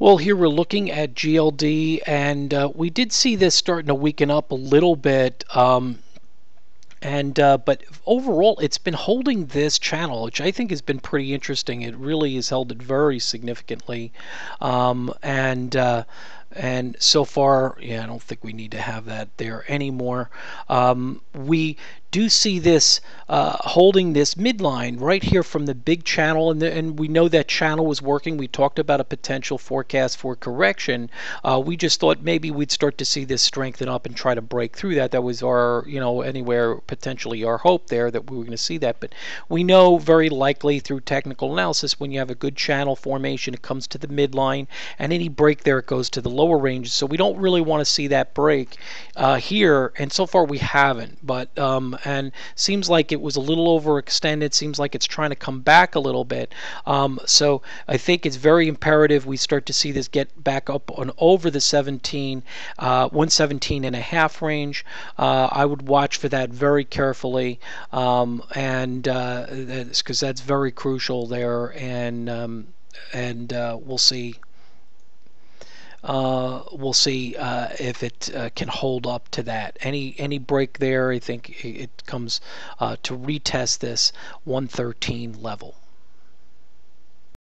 Well, here we're looking at GLD, and we did see this starting to weaken up a little bit, but overall it's been holding this channel, which I think has been pretty interesting. It really has held it very significantly, and so far, yeah, I don't think we need to have that there anymore. We do see this holding this midline right here from the big channel, and we know that channel was working. We talked about a potential forecast for correction. We just thought maybe we'd start to see this strengthen up and try to break through that. That was our, you know, anywhere potentially our hope there, that we were going to see that. But we know very likely through technical analysis, when you have a good channel formation, it comes to the midline, and any break there, it goes to the lower ranges. So we don't really want to see that break here, and so far we haven't. But and seems like it was a little overextended. Seems like it's trying to come back a little bit. So I think it's very imperative we start to see this get back up on over the 117.5 range. I would watch for that very carefully, and because that's very crucial there. And we'll see. If it can hold up to that. Any break there, I think it comes to retest this 113 level.